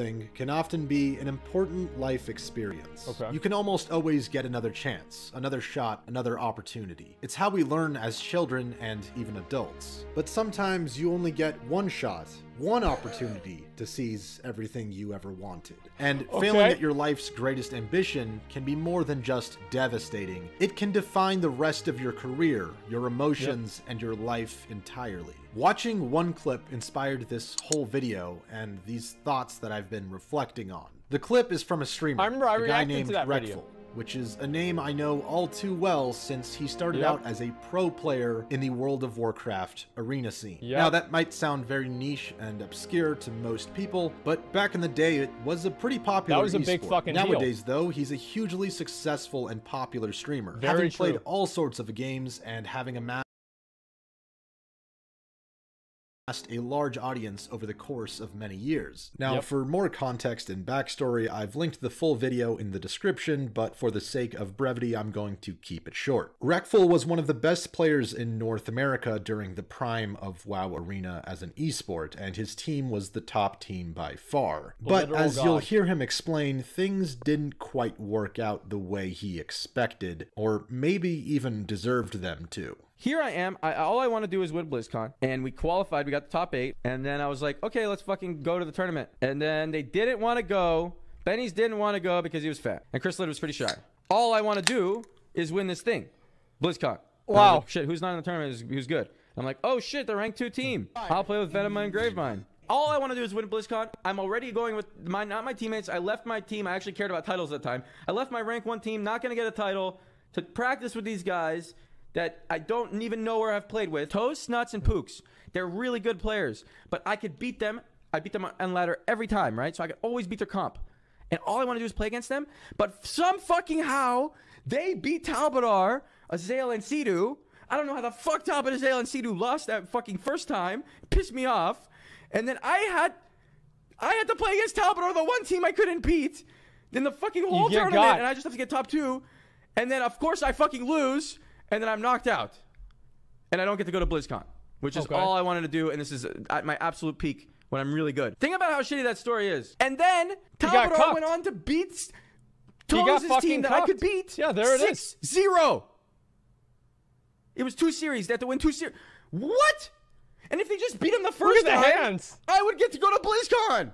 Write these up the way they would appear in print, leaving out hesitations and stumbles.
something can often be an important life experience. Okay. You can almost always get another chance, another shot, another opportunity. It's how we learn as children and even adults. But sometimes you only get one shot, one opportunity to seize everything you ever wanted. And failing at your life's greatest ambition can be more than just devastating. It can define the rest of your career, your emotions, and your life entirely. Watching one clip inspired this whole video and these thoughts that I've been reflecting on. The clip is from a streamer, a guy named Reckful, which is a name I know all too well since he started out as a pro player in the World of Warcraft arena scene. Now, that might sound very niche and obscure to most people, but back in the day, it was a pretty popular e-sport. That was a big fucking deal. Nowadays, though, he's a hugely successful and popular streamer, having played all sorts of games and having amassed a large audience over the course of many years. Now, for more context and backstory, I've linked the full video in the description, but for the sake of brevity, I'm going to keep it short. Reckful was one of the best players in North America during the prime of WoW Arena as an esport, and his team was the top team by far. But as you'll hear him explain, things didn't quite work out the way he expected, or maybe even deserved them to. Here I am, all I want to do is win BlizzCon, and we qualified, we got the top 8, and then I was like, okay, let's fucking go to the tournament. And then they didn't want to go, Benny's didn't want to go because he was fat, and Chris Litt was pretty shy. All I want to do is win this thing, BlizzCon. Wow. Like, shit, who's not in the tournament, who's good? I'm like, oh shit, the rank 2 team. I'll play with Venom and Gravevine. All I want to do is win BlizzCon. I'm already going with not my teammates. I left my team, I actually cared about titles at the time. I left my rank 1 team, not going to get a title, to practice with these guys that I don't even know where I've played with. Toast Nuts and Pooks. They're really good players, but I could beat them. I beat them on ladder every time, right? So I could always beat their comp. And all I want to do is play against them. But some fucking how, they beat Talbadar, Azale, and Sidu. I don't know how the fuck Talbadar, Azale, and Sidu lost that fucking first time. It pissed me off. And then I had to play against Talbadar, the one team I couldn't beat. Then the fucking whole tournament, and I just have to get top 2. And then, of course, I fucking lose. And then I'm knocked out, and I don't get to go to BlizzCon, which is all I wanted to do, and this is at my absolute peak when I'm really good. Think about how shitty that story is. And then Talbadar went on to beat Toast's team that I could beat. Yeah, there it is. 6-0. It was 2 series. They had to win 2 series. What? And if they just beat him the first time, I would get to go to BlizzCon.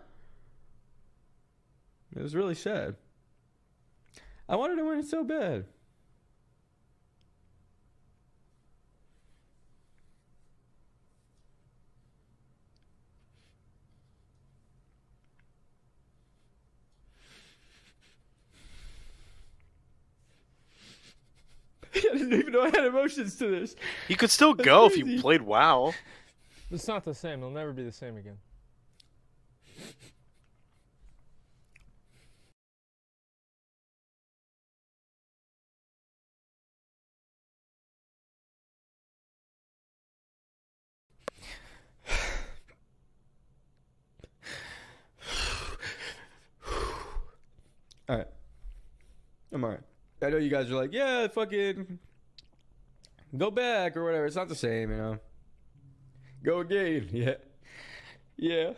It was really sad. I wanted to win it so bad. I didn't even know I had emotions to this. You could still go if you played WoW. It's not the same. It'll never be the same again. All right. I'm all right. I know you guys are like, yeah, fucking go back or whatever. It's not the same, you know. Go again. Yeah. Yeah.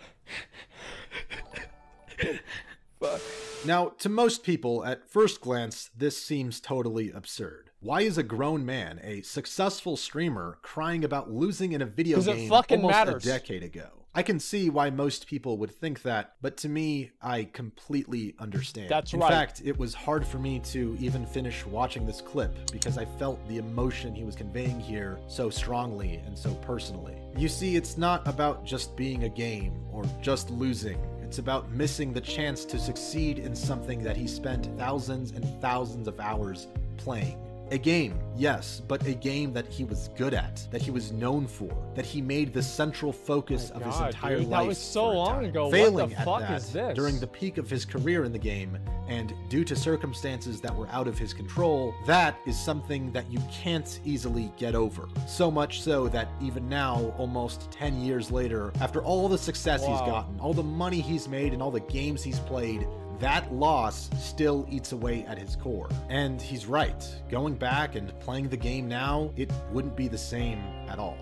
Fuck. Now, to most people, at first glance, this seems totally absurd. Why is a grown man, a successful streamer, crying about losing in a video game almost a decade ago? I can see why most people would think that, but to me, I completely understand. That's right. In fact, it was hard for me to even finish watching this clip because I felt the emotion he was conveying here so strongly and so personally. You see, it's not about just being a game or just losing. It's about missing the chance to succeed in something that he spent thousands and thousands of hours playing. A game, yes, but a game that he was good at, that he was known for, that he made the central focus of his entire life. That was so long ago. Failing at that during the peak of his career in the game, and due to circumstances that were out of his control, that is something that you can't easily get over. So much so that even now, almost 10 years later, after all the success he's gotten, all the money he's made, and all the games he's played, that loss still eats away at his core. And he's right. Going back and playing the game now, it wouldn't be the same at all.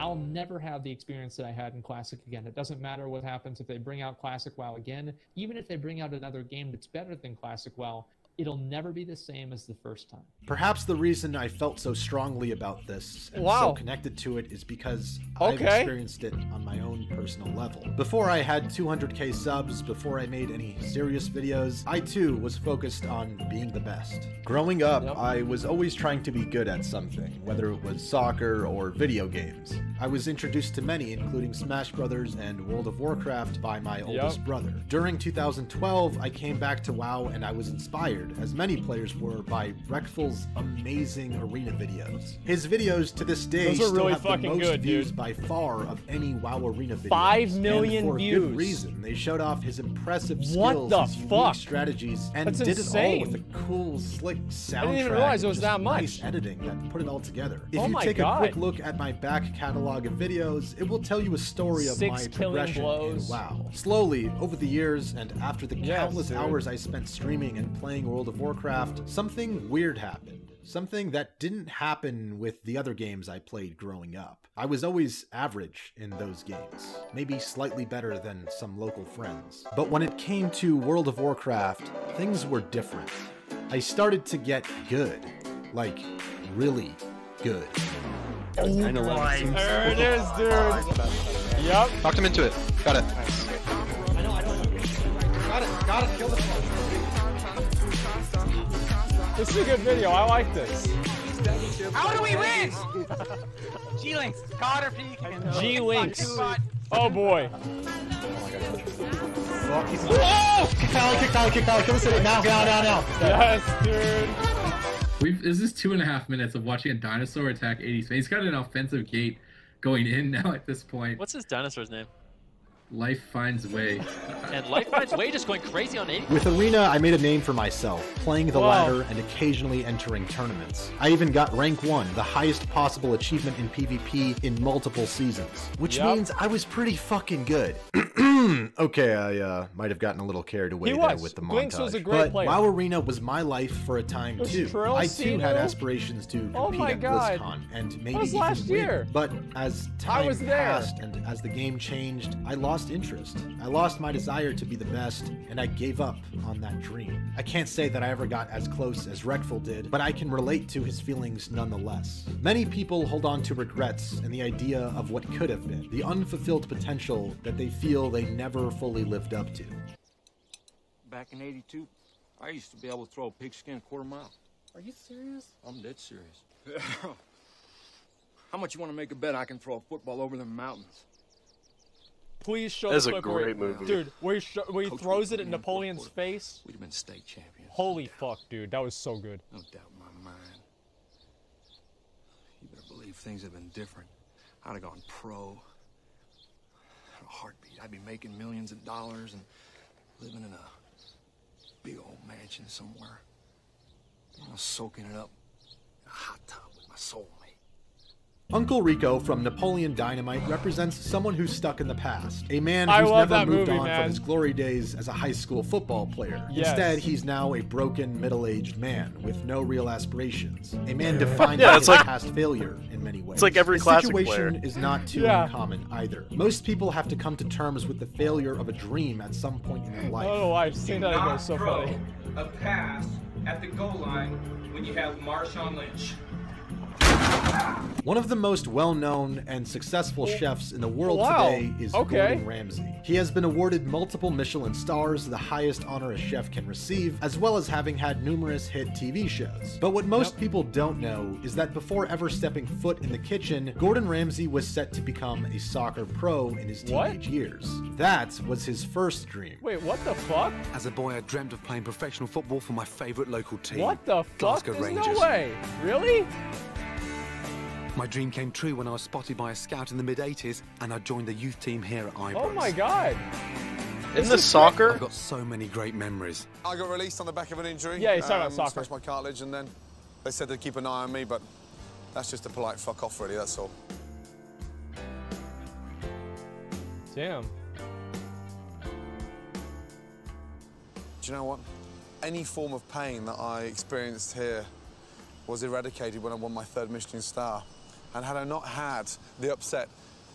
I'll never have the experience that I had in Classic again. It doesn't matter what happens if they bring out Classic WoW again. Even if they bring out another game that's better than Classic WoW, it'll never be the same as the first time. Perhaps the reason I felt so strongly about this and so connected to it is because I've experienced it on my own personal level. Before I had 200k subs, before I made any serious videos, I too was focused on being the best. Growing up, I was always trying to be good at something, whether it was soccer or video games. I was introduced to many, including Smash Brothers and World of Warcraft, by my oldest brother. During 2012, I came back to WoW and I was inspired, as many players were, by Reckful's amazing arena videos. His videos to this day still have the most views by far of any WoW Arena video. 5 million views. And for good reason. They showed off his impressive skills, his unique strategies, and did it all with a cool, slick soundtrack. I didn't even realize it was that much. Nice editing that put it all together. If you take a quick look at my back catalog of videos, it will tell you a story of my progression in WoW. Slowly, over the years, and after the countless hours I spent streaming and playing World of Warcraft, something weird happened. Something that didn't happen with the other games I played growing up. I was always average in those games, maybe slightly better than some local friends. But when it came to World of Warcraft, things were different. I started to get good. Like, really good. Oh my, there it is, dude. Yep. Knocked him into it. Got it. Nice. Got it. Kill this one. This is a good video. I like this. How do we win? G-Links, Cotter Peak, and G-Links. Oh boy. Whoa! Kali kick, kill the city. Now. Yes, dude. This is 2.5 minutes of watching a dinosaur attack 80 space. He's got an offensive gate going in now at this point. What's this dinosaur's name? Life Finds Way. And Life Finds Way just going crazy on 80. With Arena, I made a name for myself, playing the ladder and occasionally entering tournaments. I even got rank 1, the highest possible achievement in PvP in multiple seasons, which means I was pretty fucking good. Okay, I might have gotten a little carried away there with the montage. Was a great player. WoW Arena was my life for a time too. I too had aspirations to compete at BlizzCon and maybe even win. But as time passed and as the game changed, I lost interest. I lost my desire to be the best, and I gave up on that dream. I can't say that I ever got as close as Reckful did, but I can relate to his feelings nonetheless. Many people hold on to regrets and the idea of what could have been, the unfulfilled potential that they feel they never fully lived up to. Back in '82, I used to be able to throw a pigskin a quarter mile. Are you serious? I'm dead serious. How much you want to make a bet I can throw a football over the mountains? Please show the clip. That's a great movie. Dude, where he throws it at Napoleon's face. We'd have been state champions. Holy fuck, dude. That was so good. No doubt in my mind. You better believe things have been different. I'd have gone pro. In a heartbeat. I'd be making millions of dollars and living in a big old mansion somewhere. I was soaking it up in a hot tub with my soul. Uncle Rico from Napoleon Dynamite represents someone who's stuck in the past. A man who's never moved on from his glory days as a high school football player. Instead, he's now a broken, middle-aged man with no real aspirations. A man defined by his past failure in many ways. It's like every classic player. The situation is not too uncommon either. Most people have to come to terms with the failure of a dream at some point in their life. Oh, I've seen that. It's so funny. A pass at the goal line when you have Marshawn Lynch. One of the most well-known and successful chefs in the world today is Gordon Ramsay. He has been awarded multiple Michelin stars, the highest honor a chef can receive, as well as having had numerous hit TV shows. But what most people don't know is that before ever stepping foot in the kitchen, Gordon Ramsay was set to become a soccer pro in his teenage years. That was his first dream. Wait, what the fuck? As a boy, I dreamt of playing professional football for my favorite local team. What the fuck? Glasgow Rangers. No way. Really? My dream came true when I was spotted by a scout in the mid-80s, and I joined the youth team here at Ibrox. Oh my god! Isn't this soccer? I've got so many great memories. I got released on the back of an injury. Yeah, he's talking about soccer. Smashed my cartilage, and then they said they'd keep an eye on me, but that's just a polite fuck off, really, that's all. Damn. Do you know what? Any form of pain that I experienced here was eradicated when I won my 3rd Michelin star. And had I not had the upset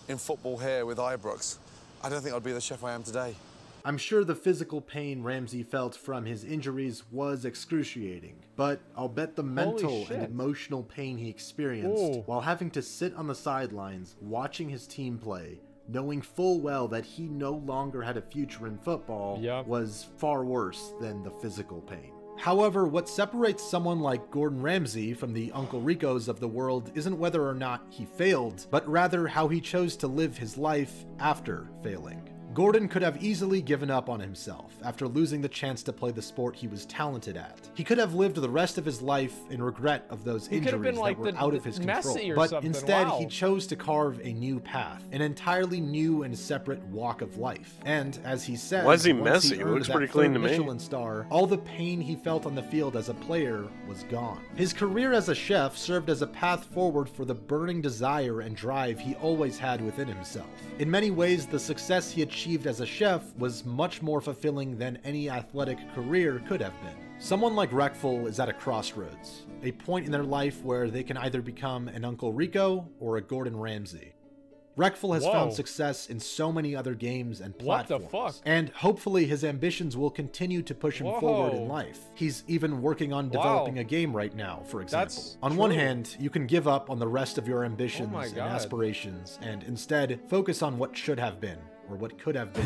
in football here with Ibrox, I don't think I'd be the chef I am today. I'm sure the physical pain Ramsay felt from his injuries was excruciating, but I'll bet the mental and emotional pain he experienced while having to sit on the sidelines watching his team play, knowing full well that he no longer had a future in football, was far worse than the physical pain. However, what separates someone like Gordon Ramsay from the Uncle Ricos of the world isn't whether or not he failed, but rather how he chose to live his life after failing. Gordon could have easily given up on himself after losing the chance to play the sport he was talented at. He could have lived the rest of his life in regret of those injuries that were out of his control. But instead, he chose to carve a new path, an entirely new and separate walk of life. And as he said, once he earned that third Michelin star, all the pain he felt on the field as a player was gone. His career as a chef served as a path forward for the burning desire and drive he always had within himself. In many ways, the success he achieved as a chef was much more fulfilling than any athletic career could have been. Someone like Reckful is at a crossroads, a point in their life where they can either become an Uncle Rico or a Gordon Ramsay. Reckful has found success in so many other games and platforms, and hopefully his ambitions will continue to push him forward in life. He's even working on developing a game right now, for example. On one hand, you can give up on the rest of your ambitions and aspirations, and instead focus on what should have been, or what could have been,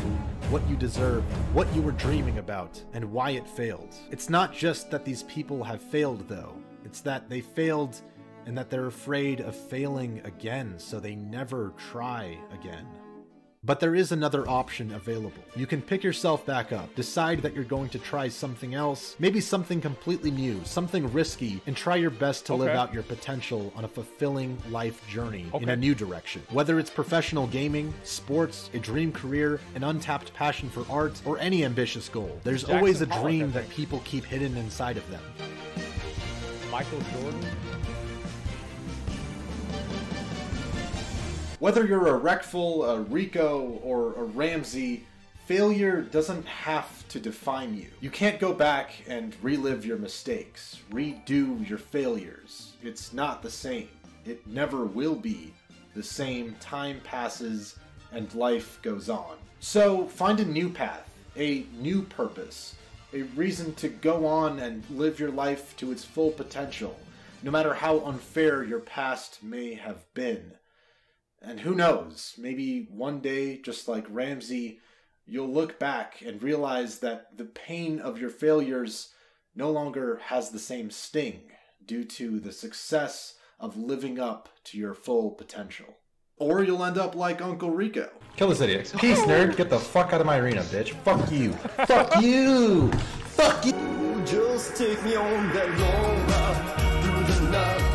what you deserved, what you were dreaming about, and why it failed. It's not just that these people have failed, though. It's that they failed and that they're afraid of failing again, so they never try again. But there is another option available. You can pick yourself back up, decide that you're going to try something else, maybe something completely new, something risky, and try your best to live out your potential on a fulfilling life journey in a new direction. Whether it's professional gaming, sports, a dream career, an untapped passion for art, or any ambitious goal, there's always a dream that people keep hidden inside of them. Michael Jordan? Whether you're a Reckful, a Rico, or a Ramsay, failure doesn't have to define you. You can't go back and relive your mistakes, redo your failures. It's not the same. It never will be the same. Time passes and life goes on. So find a new path, a new purpose, a reason to go on and live your life to its full potential, no matter how unfair your past may have been. And who knows, maybe one day, just like Ramsay, you'll look back and realize that the pain of your failures no longer has the same sting due to the success of living up to your full potential. Or you'll end up like Uncle Rico. Kill this idiot. Peace, nerd. Get the fuck out of my arena, bitch. Fuck you. Fuck you. Fuck you. Just take me on that long ride through the night.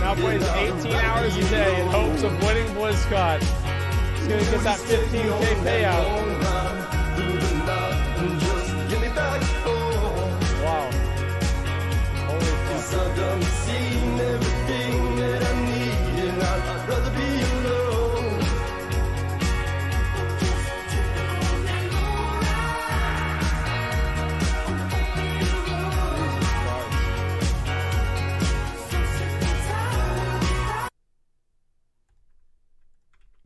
Now plays 18 hours a day in hopes of winning BlizzCon. He's going to get that 15K payout. Wow.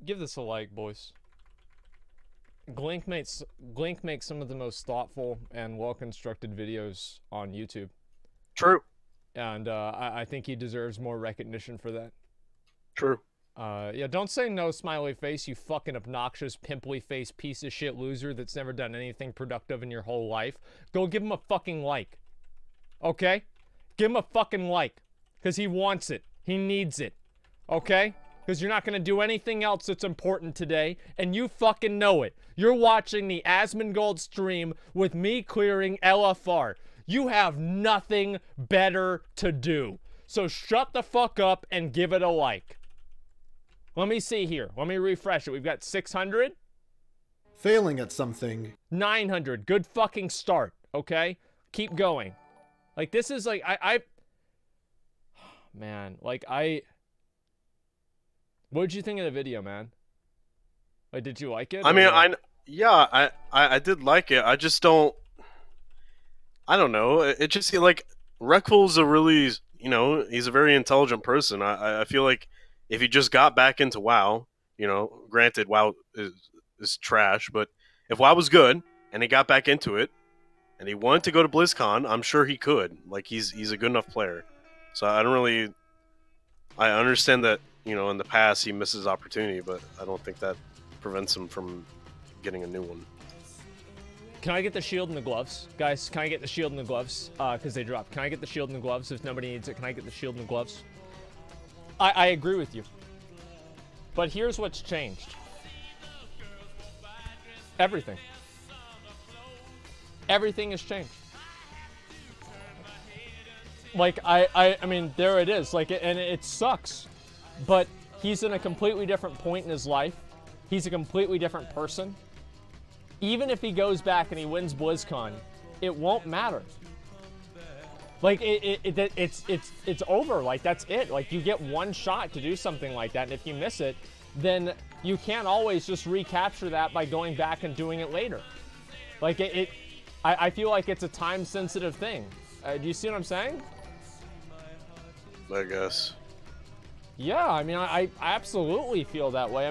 Give this a like, boys. Glink makes some of the most thoughtful and well-constructed videos on YouTube. True. And I think he deserves more recognition for that. True. Yeah, don't say no, smiley face, you fucking obnoxious, pimply-faced piece of shit loser that's never done anything productive in your whole life. Go give him a fucking like. Okay? Give him a fucking like. Because he wants it. He needs it. Okay? Because you're not going to do anything else that's important today, and you fucking know it. You're watching the Asmongold stream with me clearing LFR. You have nothing better to do. So shut the fuck up and give it a like. Let me see here. Let me refresh it. We've got 600. Failing at something. 900. Good fucking start, okay? Keep going. Like, this is like, man, like, what'd you think of the video, man? Like, did you like it? I mean, yeah, I did like it. I just don't... I don't know. It just seemed like Reckful's a really, you know, he's a very intelligent person. I feel like if he just got back into WoW, you know, granted WoW is trash, but if WoW was good and he got back into it and he wanted to go to BlizzCon, I'm sure he could. Like, he's a good enough player. So I don't really, I understand that, you know, in the past he misses opportunity, but I don't think that prevents him from getting a new one. Can I get the shield and the gloves? Guys, can I get the shield and the gloves? Because they dropped. Can I get the shield and the gloves? If nobody needs it, can I get the shield and the gloves? I agree with you. But here's what's changed. Everything. Everything has changed. Like, I mean, there it is. Like, and it sucks. But he's in a completely different point in his life. He's a completely different person. Even if he goes back and he wins BlizzCon, it won't matter. Like, it's over. Like, that's it. Like, you get one shot to do something like that, and if you miss it, then you can't always just recapture that by going back and doing it later. Like, I feel like it's a time-sensitive thing. Do you see what I'm saying? I guess. Yeah, I mean, I absolutely feel that way.